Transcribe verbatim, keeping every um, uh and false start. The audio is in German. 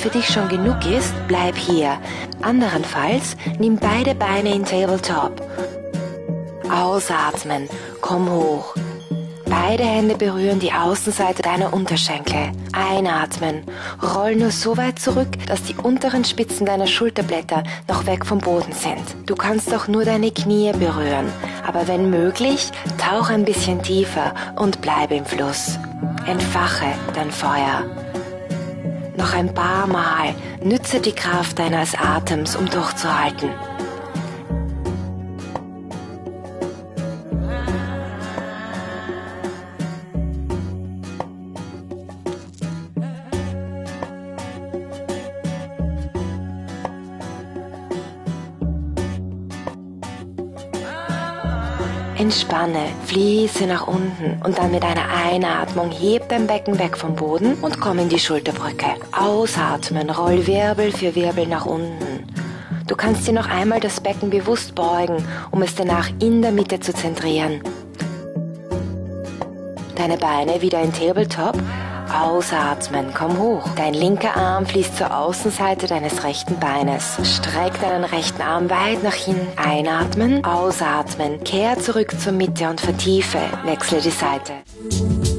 für dich schon genug ist, bleib hier. Anderenfalls nimm beide Beine in Tabletop. Ausatmen, komm hoch. Beide Hände berühren die Außenseite deiner Unterschenkel. Einatmen. Roll nur so weit zurück, dass die unteren Spitzen deiner Schulterblätter noch weg vom Boden sind. Du kannst auch nur deine Knie berühren. Aber wenn möglich, tauch ein bisschen tiefer und bleibe im Fluss. Entfache dein Feuer. Noch ein paar Mal nütze die Kraft deines Atems, um durchzuhalten. Entspanne, fließe nach unten und dann mit einer Einatmung heb dein Becken weg vom Boden und komm in die Schulterbrücke. Ausatmen, roll Wirbel für Wirbel nach unten. Du kannst dir noch einmal das Becken bewusst beugen, um es danach in der Mitte zu zentrieren. Deine Beine wieder in Tabletop. Ausatmen, komm hoch. Dein linker Arm fließt zur Außenseite deines rechten Beines. Streck deinen rechten Arm weit nach hinten. Einatmen, ausatmen. Kehr zurück zur Mitte und vertiefe. Wechsle die Seite.